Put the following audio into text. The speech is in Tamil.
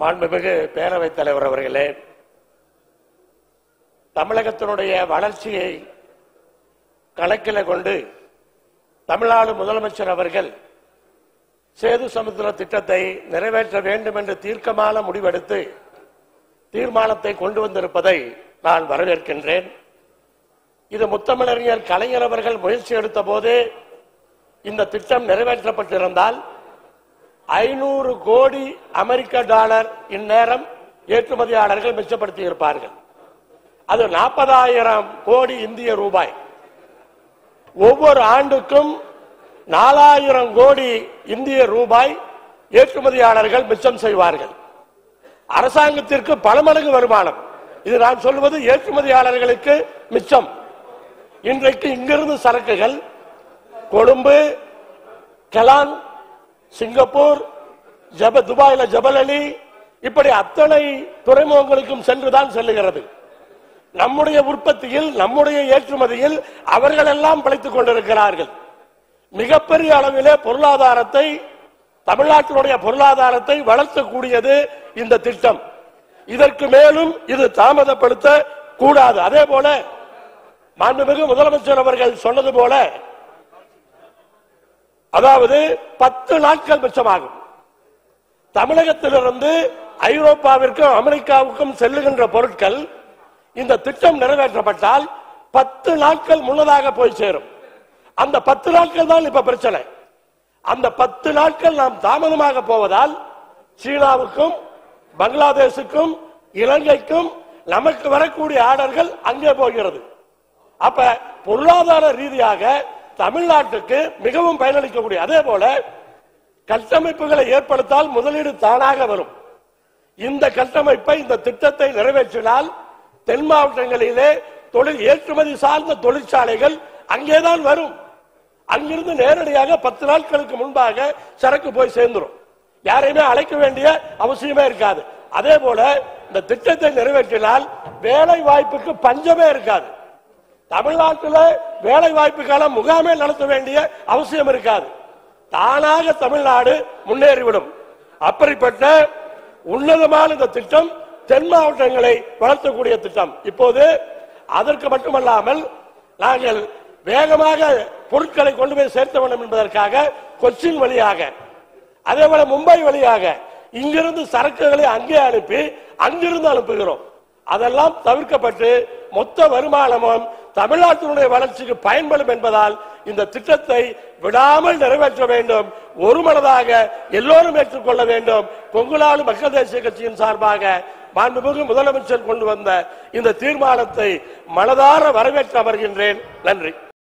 மாண்புமிகு பேரவைத் தலைவர் அவர்களே, தமிழகத்தினுடைய வளர்ச்சியை கணக்கில் கொண்டு தமிழ்நாடு முதலமைச்சர் அவர்கள் சேது சமுத்திர திட்டத்தை நிறைவேற்ற வேண்டும் என்று தீர்க்கமான முடிவெடுத்து தீர்மானத்தை கொண்டு வந்திருப்பதை நான் வரவேற்கின்றேன். இது முத்தமிழறிஞர் கலைஞர் அவர்கள் முயற்சி எடுத்த போது இந்த திட்டம் நிறைவேற்றப்பட்டிருந்தால் 500 கோடி அமெரிக்க டாலர் இந்நேரம் ஏற்றுமதியாளர்கள் மிச்சப்படுத்தி இருப்பார்கள். அது 40,000 கோடி இந்திய ரூபாய். ஒவ்வொரு ஆண்டுக்கும் 4,000 கோடி இந்திய ரூபாய் ஏற்றுமதியாளர்கள் மிச்சம் செய்வார்கள். அரசாங்கத்திற்கு பல மடங்கு வருமானம். இது நான் சொல்வது ஏற்றுமதியாளர்களுக்கு மிச்சம். இன்றைக்கு இங்கிருந்து சரக்குகள் கொழும்பு, கலான், சிங்கப்பூர், துபாயில ஜபலலி, இப்படி அத்தனை துறைமுகங்களுக்கும் சென்றுதான் செல்லுகிறது. நம்முடைய உற்பத்தியில், நம்முடைய ஏற்றுமதியில் அவர்கள் எல்லாம் பிழைத்துக் கொண்டிருக்கிறார்கள். மிகப்பெரிய அளவிலே பொருளாதாரத்தை, தமிழ்நாட்டினுடைய பொருளாதாரத்தை வளர்த்தக்கூடியது இந்த திட்டம். இதற்கு மேலும் இது தாமதப்படுத்த கூடாது. அதே போல மாண்புமிகு முதலமைச்சர் அவர்கள் சொன்னது போல, அதாவது 10 நாட்கள் மிச்சமாகும். தமிழகத்திலிருந்து ஐரோப்பாவிற்கும் அமெரிக்காவுக்கும் செல்லுகின்ற பொருட்கள் இந்த திட்டம் நிறைவேற்றப்பட்டால் 10 நாட்கள் முன்னதாக போய் சேரும். அந்த 10 நாட்கள் தான் இப்ப பிரச்சனை. அந்த 10 நாட்கள் நாம் தாமதமாக போவதால் சீனாவுக்கும், பங்களாதேஷுக்கும், இலங்கைக்கும் நமக்கு வரக்கூடிய ஆர்டர்கள் அங்கே போகிறது. அப்ப பொருளாதார ரீதியாக தமிழ்நாட்டுக்கு மிகவும் பயனளிக்கக்கூடிய, அதே போல கட்டமைப்புகளை ஏற்படுத்தால் முதலீடு தானாக வரும். இந்த கட்டமைப்பை, இந்த திட்டத்தை நிறைவேற்றினால் தென் மாவட்டங்களிலே தொழில், ஏற்றுமதி சார்ந்த தொழிற்சாலைகள் அங்கேதான் வரும். அங்கிருந்து நேரடியாக 10 நாட்களுக்கு முன்பாக சரக்கு போய் சேர்ந்துடும். யாரையுமே அழைக்க வேண்டிய அவசியமே இருக்காது. அதே போல இந்த திட்டத்தை நிறைவேற்றினால் வேலை வாய்ப்புக்கு பஞ்சமே இருக்காது. தமிழ்நாட்டில் வேலை வாய்ப்புக்கான முகாமே நடத்த வேண்டிய அவசியம் இருக்காது. தானாக தமிழ்நாடு முன்னேறிவிடும். அப்படிப்பட்ட உன்னதமான இந்த திட்டம் தென் மாவட்டங்களை வளர்த்தக்கூடிய திட்டம். இப்போது அதற்கு மட்டுமல்லாமல் நாங்கள் வேகமாக பொருட்களை கொண்டு போய் சேர்த்த வேண்டும் என்பதற்காக கொச்சின் வழியாக, அதேபோல மும்பை வழியாக இங்கிருந்து சரக்குகளை அங்கே அனுப்பி அங்கிருந்து அனுப்புகிறோம். அதெல்லாம் தவிர்க்கப்பட்டு மொத்த வருமானமும் தமிழ்நாட்டினுடைய வளர்ச்சிக்கு பயன்படும் என்பதால் இந்த திட்டத்தை விடாமல் நிறைவேற்ற வேண்டும். ஒருமனதாக எல்லோரும் ஏற்றுக்கொள்ள வேண்டும். கொங்குநாடு மக்கள் தேசிய கட்சியின் சார்பாக மாண்புமிகு முதலமைச்சர் கொண்டு வந்த இந்த தீர்மானத்தை மனதார வரவேற்று அமர்கின்றேன். நன்றி.